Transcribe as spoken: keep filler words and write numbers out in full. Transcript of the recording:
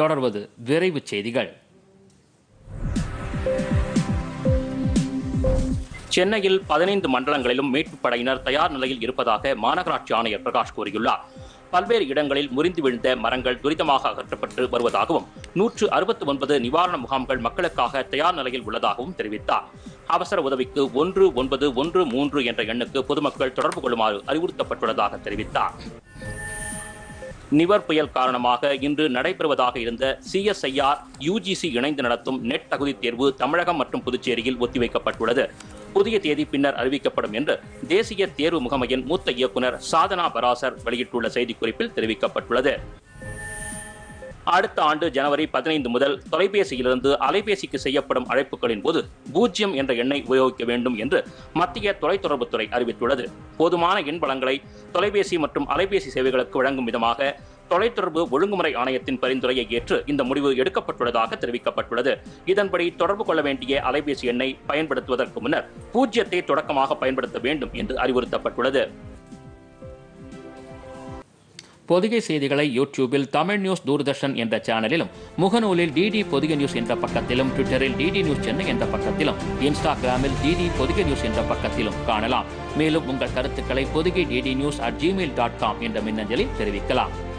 தொடர்வது விரைவுச் செய்திகள். சென்னையில் பதினைந்து மண்டலங்களிலும் மீட்புப் படையினர் தயார் நிலையில் இருப்பதாக மாநகராட்சி ஆணையர் பிரகாஷ் கூறியுள்ளார். பல்வேறு இடங்களில் முறிந்து விழுந்த மரங்கள் துரிதமாக அகற்றப்பட்டு வருவதாகவும் நூற்று அறுபத்தி ஒன்பது நிவாரண முகாம்கள் மக்களுக்காக தயார் நிலையில் உள்ளதாகவும் தெரிவித்தார். அவசர உதவிக்கு ஒன்று ஒன்பது ஒன்று மூன்று என்ற எண்ணுக்கு பொதுமக்கள் தொடர்பு கொள்ளுமாறு அறிவுறுத்தப்பட்டுள்ளதாக தெரிவித்தார். நிவர் புயல் காரணமாக இன்று நடைபெறுவதாக இருந்த சிஎஸ்ஐஆர் யூஜிசி இணைந்து நடத்தும் நெட் தகுதி தேர்வு தமிழகம் மற்றும் புதுச்சேரியில் ஒத்திவைக்கப்பட்டுள்ளது. புதிய தேதி பின்னர் அறிவிக்கப்படும் என்று தேசிய தேர்வு முகமையின் மூத்த இயக்குநர் சாதனா பராசர் வெளியிட்டுள்ள செய்திக்குறிப்பில் தெரிவிக்கப்பட்டுள்ளது. அடுத்த ஆண்டு ஜனவரி பதினைந்து முதல் தொலைபேசியிலிருந்து அலைபேசிக்கு செய்யப்படும் அழைப்புகளின் போது பூஜ்ஜியம் என்ற எண்ணை உபயோகிக்க வேண்டும் என்று மத்திய தொலைத்தொடர்புத்துறை அறிவித்துள்ளது. போதுமான எண் வளங்களை தொலைபேசி மற்றும் அலைபேசி சேவைகளுக்கு வழங்கும் விதமாக தொலைத்தொடர்பு ஒழுங்குமுறை ஆணையத்தின் பரிந்துரையை ஏற்று இந்த முடிவு எடுக்கப்பட்டுள்ளதாக தெரிவிக்கப்பட்டுள்ளது. இதன்படி தொடர்பு கொள்ள வேண்டிய அலைபேசி எண்ணை பயன்படுத்துவதற்கு முன்னர் பூஜ்ஜியத்தை தொடக்கமாக பயன்படுத்த வேண்டும் என்று அறிவுறுத்தப்பட்டுள்ளது. பொதிகை செய்திகளை யூடியூபில் தமிழ் நியூஸ் தூர்தர்ஷன் என்ற சேனலிலும், முகநூலில் டிடி பொதிகை நியூஸ் என்ற பக்கத்திலும், ட்விட்டரில் டிடி நியூஸ் சென்னை என்ற பக்கத்திலும், இன்ஸ்டாகிராமில் டிடி பொதிகை நியூஸ் என்ற பக்கத்திலும் காணலாம். மேலும் உங்கள் கருத்துக்களை Podhigai DD news at gmail dot com என்ற மின்னஞ்சலில் தெரிவிக்கலாம்.